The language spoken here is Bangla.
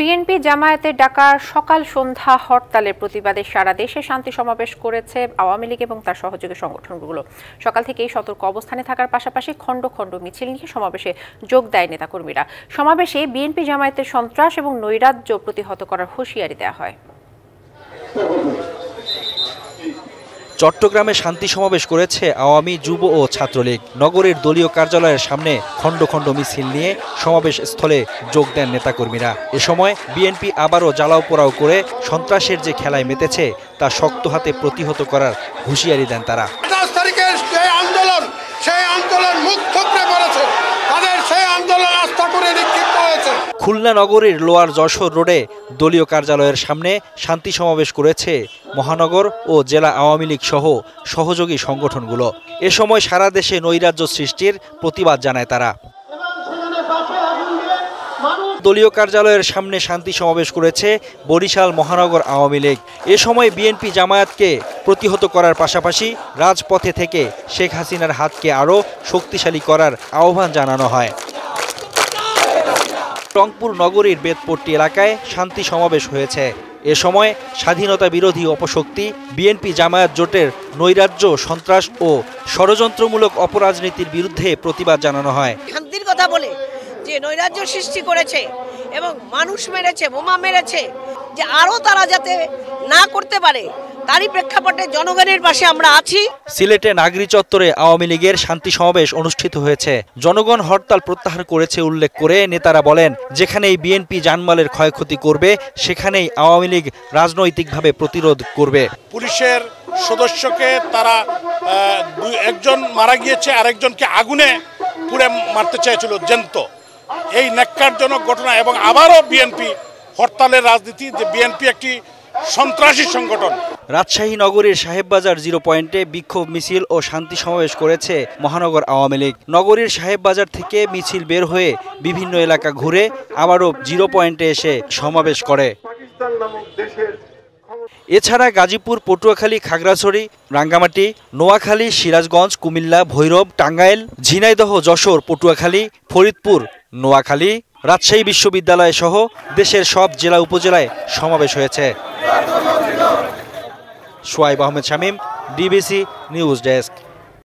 বিএনপি জামায়াতের ডাকা সকাল সন্ধ্যা হরতালের প্রতিবাদে সারা দেশে শান্তি সমাবেশ করেছে আওয়ামী লীগ এবং তার সহযোগী সংগঠনগুলো। সকাল থেকেই সতর্ক অবস্থানে থাকার পাশাপাশি খণ্ড খণ্ড মিছিল নিয়ে সমাবেশে যোগ দেয় নেতাকর্মীরা। সমাবেশে বিএনপি জামায়াতের সন্ত্রাস এবং নৈরাজ্য প্রতিহত করার হুঁশিয়ারি দেওয়া হয়। চট্টগ্রামে শান্তি সমাবেশ করেছে আওয়ামী, যুব ও ছাত্রলীগ। নগরের দলীয় কার্যালয়ের সামনে খণ্ড খণ্ড মিছিল নিয়ে সমাবেশ স্থলে যোগ দেন নেতাকর্মীরা। এ সময় বিএনপি আবারও জ্বালাও পোড়াও করে সন্ত্রাসের যে খেলায় মেতেছে তা শক্ত হাতে প্রতিহত করার হুঁশিয়ারি দেন তারা। ১৫ তারিখের যে আন্দোলন, সেই আন্দোলন মুখ থুবড়ে পড়েছে, তাদের সেই আন্দোলন আস্থা করে নিক্ষিপ্ত হয়েছে। খুলনা নগরের লোয়ার যশোর রোডে দলীয় কার্যালয়ের সামনে শান্তি সমাবেশ করেছে মহানগর ও জেলা আওয়ামী লীগ সহ সহযোগী সংগঠনগুলো। এ সময় সারা দেশে নৈরাজ্য সৃষ্টির প্রতিবাদ জানায় তারা। দলীয় কার্যালয়ের সামনে শান্তি সমাবেশ করেছে বরিশাল মহানগর আওয়ামী লীগ। এ সময় বিএনপি জামায়াতকে প্রতিহত করার পাশাপাশি রাজপথে থেকে শেখ হাসিনার হাতকে আরও শক্তিশালী করার আহ্বান জানানো হয়। রংপুর নগরীর বেদপট্টি এলাকায় শান্তি সমাবেশ হয়েছে। এ সময় স্বাধীনতা বিরোধী অপশক্তি বিএনপি জামায়াত জোটের নৈরাজ্য, সন্ত্রাস ও ষড়যন্ত্রমূলক অপরাজনীতির বিরুদ্ধে প্রতিবাদ জানানো হয়। শান্তির কথা বলে যে নৈরাজ্য সৃষ্টি করেছে এবং মানুষ মেরেছে, বোমা মেরেছে, যে আরও তারা যাতে না করতে পারে তারই প্রেক্ষাপটে জনগণের পাশে আমরা আছি। সিলেটে নাগরি চত্বরে আওয়ামী লীগের শান্তি সমাবেশ অনুষ্ঠিত হয়েছে। জনগণ হরতাল প্রত্যাহার করেছে উল্লেখ করে নেতারা বলেন, যেখানেই বিএনপি জানমালের ক্ষয়ক্ষতি করবে সেখানেই আওয়ামী লীগ রাজনৈতিকভাবে প্রতিরোধ করবে। পুলিশের সদস্যকে তারা, একজন মারা গিয়েছে, আরেকজনকে আগুনে পুড়ে মারতে চেয়েছিল জ্যান্ত। এই ন্যাক্কারজনক ঘটনা এবং আবারও বিএনপি হরতালের রাজনীতি, যে বিএনপি একটি সন্ত্রাসী সংগঠন। রাজশাহী নগরীর সাহেববাজার জিরো পয়েন্টে বিক্ষোভ মিছিল ও শান্তি সমাবেশ করেছে মহানগর আওয়ামী লীগ। নগরীর সাহেববাজার থেকে মিছিল বের হয়ে বিভিন্ন এলাকা ঘুরে আবারও জিরো পয়েন্টে এসে সমাবেশ করে। এছাড়া গাজীপুর, পটুয়াখালী, খাগড়াছড়ি, রাঙ্গামাটি, নোয়াখালী, সিরাজগঞ্জ, কুমিল্লা, ভৈরব, টাঙ্গাইল, ঝিনাইদহ, যশোর, পটুয়াখালী, ফরিদপুর, নোয়াখালী, রাজশাহী বিশ্ববিদ্যালয় সহ দেশের সব জেলা উপজেলায় সমাবেশ হয়েছে। Shoaib Ahmed Shamim, DBC news desk.